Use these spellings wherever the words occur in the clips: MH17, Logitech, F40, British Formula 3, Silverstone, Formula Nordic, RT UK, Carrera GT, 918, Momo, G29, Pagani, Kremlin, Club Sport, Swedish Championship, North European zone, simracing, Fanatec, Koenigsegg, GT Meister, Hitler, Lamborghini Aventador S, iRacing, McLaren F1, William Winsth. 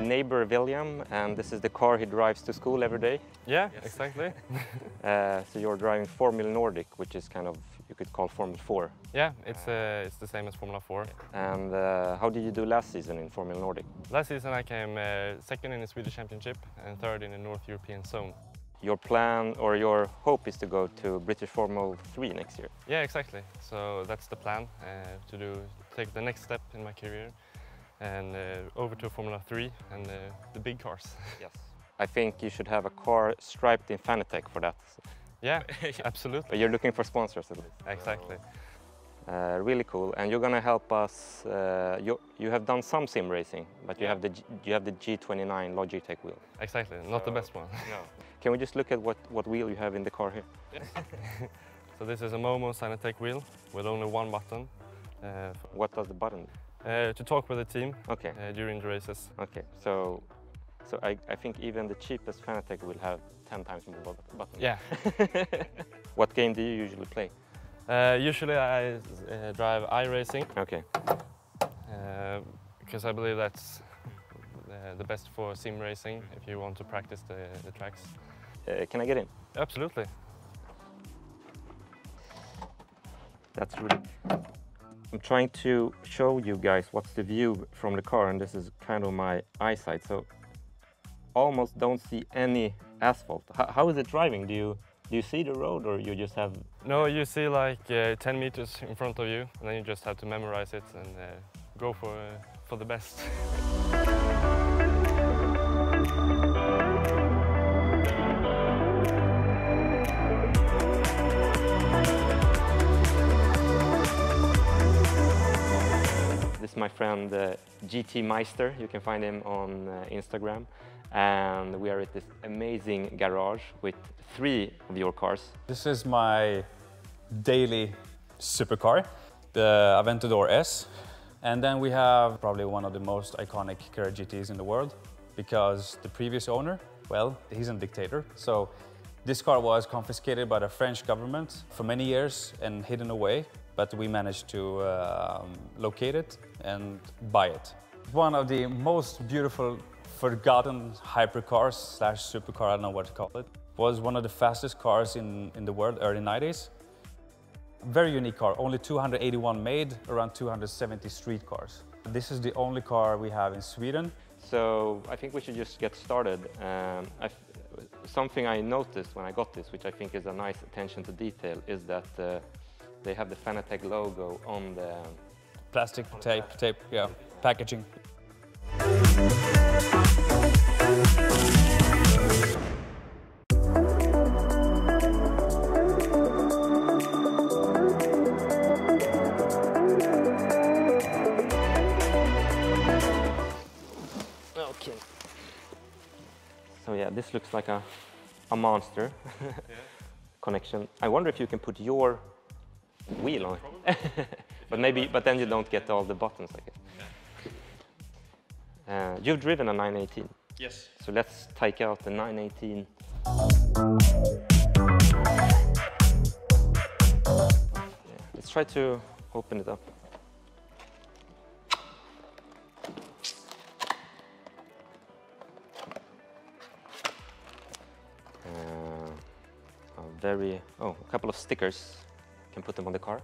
my neighbor William, and this is the car he drives to school every day. Yeah, yes, exactly. So you're driving Formula Nordic, which is kind of, you could call Formula 4. Yeah, it's the same as Formula 4. And how did you do last season in Formula Nordic? Last season I came second in the Swedish Championship and third in the North European zone. Your plan or your hope is to go to British Formula 3 next year? Yeah, exactly. So that's the plan, to take the next step in my career and over to Formula 3 and the big cars. Yes. I think you should have a car striped in Fanatec for that. Yeah, absolutely. But you're looking for sponsors at least. Exactly. Really cool. And you're going to help us. You have done some sim racing, but you have the G29 Logitech wheel. Exactly. Not the best one. No. Can we just look at what wheel you have in the car here? Yeah. So this is a Momo Fanatec wheel with only one button. What does the button do? To talk with the team. Okay. During the races. Okay. So I think even the cheapest Fanatec will have 10 times more buttons. Yeah. What game do you usually play? Usually I drive iRacing. Okay. Because I believe that's the best for sim racing if you want to practice the tracks. Can I get in? Absolutely. That's really... I'm trying to show you guys what's the view from the car, and this is kind of my eyesight, so almost don't see any asphalt. How is it driving? Do you see the road, or you just have... No, you see like 10 meters in front of you, and then you just have to memorize it and go for the best. This is my friend GT Meister. You can find him on Instagram. And we are at this amazing garage with 3 of your cars. This is my daily supercar, the Aventador S. And then we have probably one of the most iconic Carrera GTs in the world, because the previous owner, well, he's a dictator. So this car was confiscated by the French government for many years and hidden away, but we managed to locate it and buy it. One of the most beautiful forgotten hypercars / supercar, I don't know what to call it. Was one of the fastest cars in the world, early 90s. Very unique car, only 281 made, around 270 street cars. This is the only car we have in Sweden. So I think we should just get started. Something I noticed when I got this, which I think is a nice attention to detail, is that they have the Fanatec logo on the... Plastic on tape, the tape, yeah, packaging. Okay. So yeah, this looks like a monster. Yeah. Connection. I wonder if you can put your wheel on it. but then you don't get all the buttons, I guess. Yeah. You've driven a 918. Yes. So let's take out the 918. Yeah, let's try to open it up. A couple of stickers. Can put them on the car.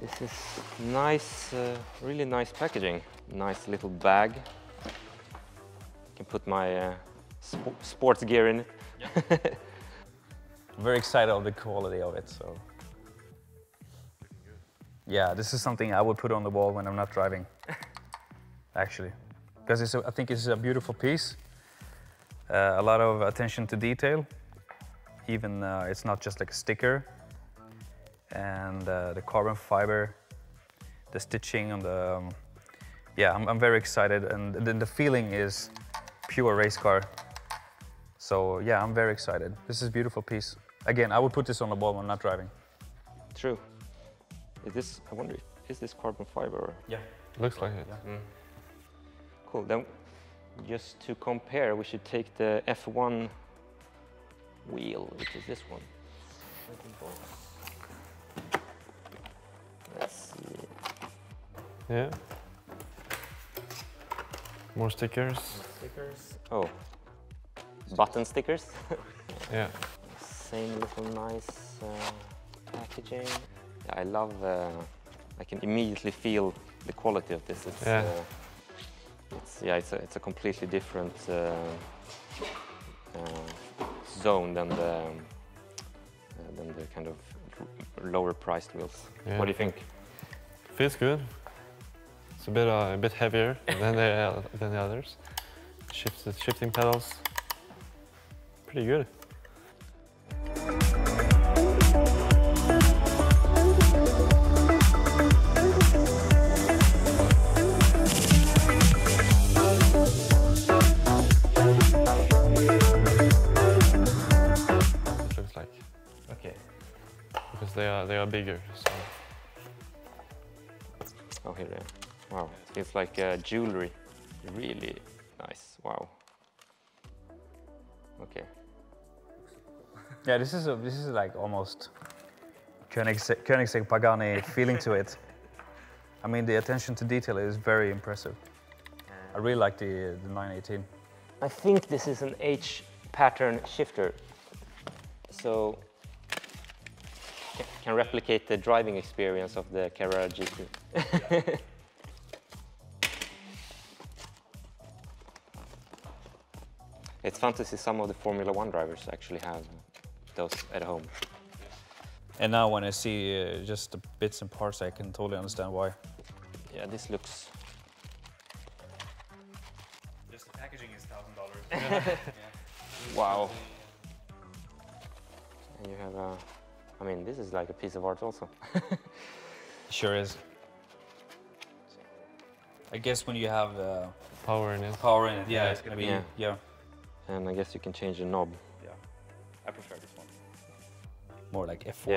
This is nice, really nice packaging. Nice little bag. Can put my sports gear in it. Yeah. Very excited of the quality of it. So, yeah, this is something I would put on the wall when I'm not driving. Actually, because I think it's a beautiful piece. A lot of attention to detail. Even it's not just like a sticker. And the carbon fiber, the stitching on the... yeah, I'm very excited, and the feeling is pure race car. So yeah, I'm very excited. This is a beautiful piece. Again, I would put this on the wall when I'm not driving. True. I wonder, is this carbon fiber? Yeah, looks like it. Yeah. Mm. Cool, then just to compare, we should take the F1 wheel, which is this one. Let's see. Yeah. More stickers. Oh, button stickers. Yeah. Same little nice packaging. I love. I can immediately feel the quality of this. It's, yeah. It's a completely different zone than the kind of lower priced wheels. Yeah. What do you think? Feels good. It's a bit heavier than the others. Shifting pedals. Pretty good. It looks like. Okay. Because they are bigger. So. Oh, here they are. Wow, it feels like jewelry. Really nice. Wow. Okay. Yeah, this is like almost Koenigsegg Pagani feeling to it. I mean, the attention to detail is very impressive. I really like the 918. I think this is an H pattern shifter, so it can replicate the driving experience of the Carrera GT. Yeah. It's fun to see some of the Formula 1 drivers actually have those at home. And now when I see just the bits and parts, I can totally understand why. Yeah, this looks... Just the packaging is $1,000. Yeah. Wow. And you have a... I mean, this is like a piece of art also. Sure is. I guess when you have... power in it. Power in it, yeah, it's gonna be... Yeah. Yeah. And I guess you can change the knob. Yeah, I prefer this one. More like F40,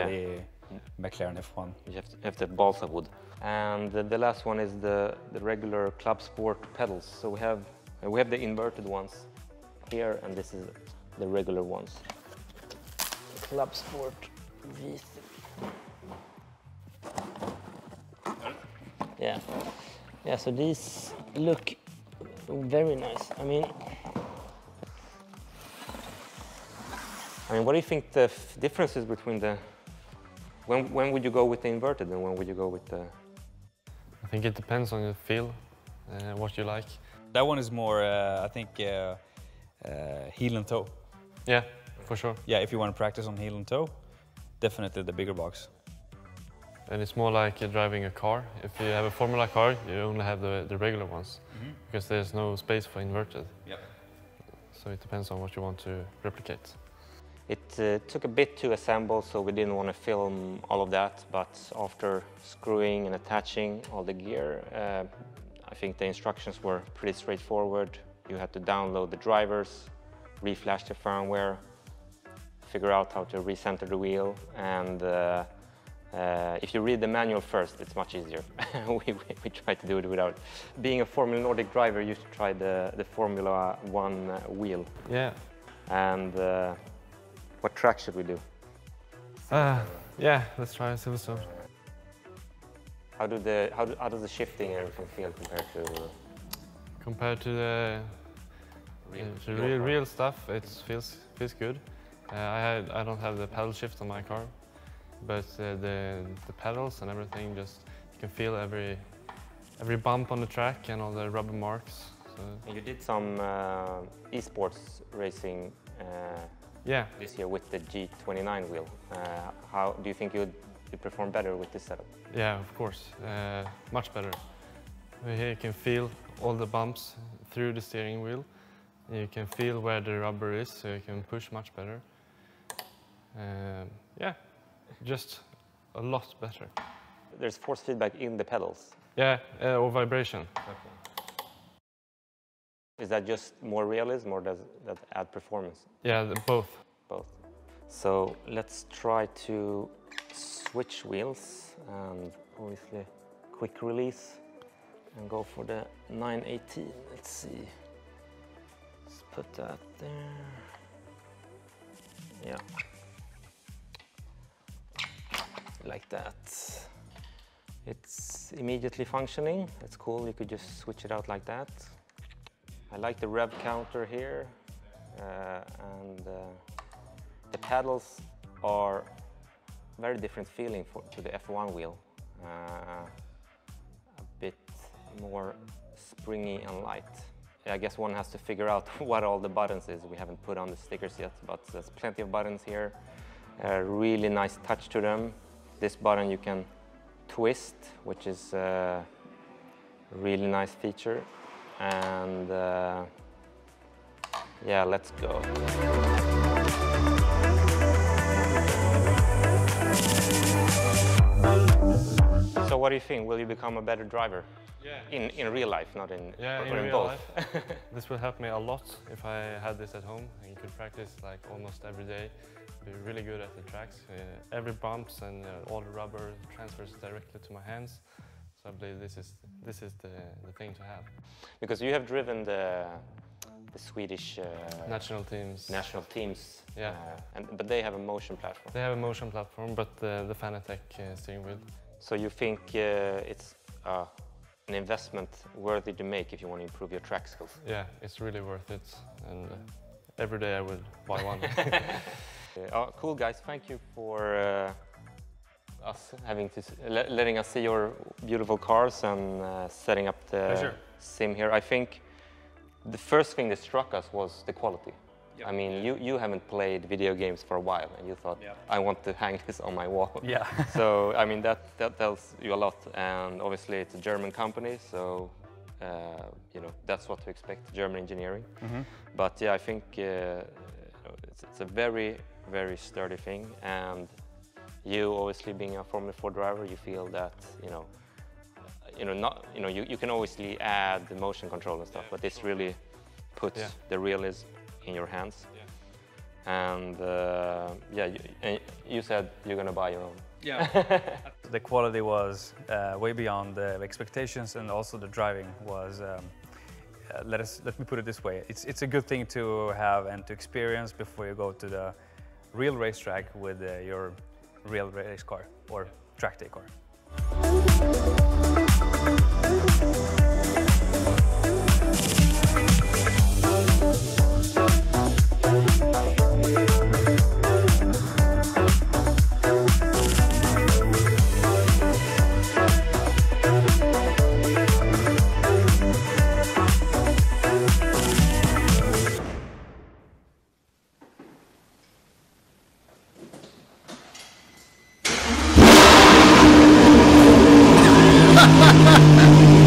yeah. McLaren F1. You have the balsa wood. And the last one is the regular Club Sport pedals. So we have the inverted ones here, and this is the regular ones. Club Sport V3. Yeah, yeah. So these look very nice. I mean, what do you think the difference is between the... When would you go with the inverted and when would you go with the... I think it depends on your feel, what you like. That one is more, I think, heel and toe. Yeah, for sure. Yeah, if you want to practice on heel and toe, definitely the bigger box. And it's more like driving a car. If you have a Formula car, you only have the regular ones, mm-hmm. because there's no space for inverted. Yep. So it depends on what you want to replicate. It took a bit to assemble, so we didn't want to film all of that, but after screwing and attaching all the gear, I think the instructions were pretty straightforward. You had to download the drivers, reflash the firmware, figure out how to recenter the wheel, and if you read the manual first, it's much easier. we tried to do it without. Being a Formula Nordic driver, you should try the Formula 1 wheel. Yeah. And. What track should we do? Yeah, let's try Silverstone. How does the shifting and everything feel compared to the real stuff? It feels good. I don't have the pedal shift on my car, but the pedals and everything, just you can feel every bump on the track and all the rubber marks. So. And you did some esports racing. Yeah. This year with the G29 wheel. How do you think you perform better with this setup? Yeah, of course, much better. Here you can feel all the bumps through the steering wheel. You can feel where the rubber is, so you can push much better. Yeah, just a lot better. There's force feedback in the pedals. Yeah, or vibration. Okay. Is that just more realism, or does that add performance? Yeah, both. Both. So let's try to switch wheels and obviously quick release and go for the 918. Let's see. Let's put that there. Yeah. Like that. It's immediately functioning. It's cool, you could just switch it out like that. I like the rev counter here. The pedals are very different feeling to the F1 wheel. A bit more springy and light. I guess one has to figure out what all the buttons is. We haven't put on the stickers yet, but there's plenty of buttons here. A really nice touch to them. This button you can twist, which is a really nice feature. And yeah, let's go. So what do you think? Will you become a better driver? Yeah. In real life, not in, yeah, in real both. Life. This will help me a lot if I had this at home and you could practice like almost every day. Be really good at the tracks. Every bumps and all the rubber transfers directly to my hands. So I believe this is the thing to have. Because you have driven the Swedish national teams. Yeah. But they have a motion platform. They have a motion platform, but the Fanatec steering wheel. So you think it's an investment worthy to make if you want to improve your track skills? Yeah, it's really worth it, and every day I will buy one. Oh, cool guys, thank you for us having to letting us see your beautiful cars and setting up the sim here. I think the first thing that struck us was the quality. Yep. I mean, you haven't played video games for a while, and you thought, yep, I want to hang this on my wall. Yeah. So, I mean, that tells you a lot, and obviously it's a German company, so, you know, that's what to expect, German engineering. Mm-hmm. But yeah, I think it's a very, very sturdy thing, and you obviously being a Formula 4 driver, you feel that, you can obviously add the motion control and stuff, yeah, but this really puts the realism in your hands. Yeah. And yeah, you said you're gonna buy your own. Yeah. The quality was way beyond the expectations, and also the driving was, let me put it this way, it's a good thing to have and to experience before you go to the real racetrack with your real race car or track day car. Ha, ha, ha!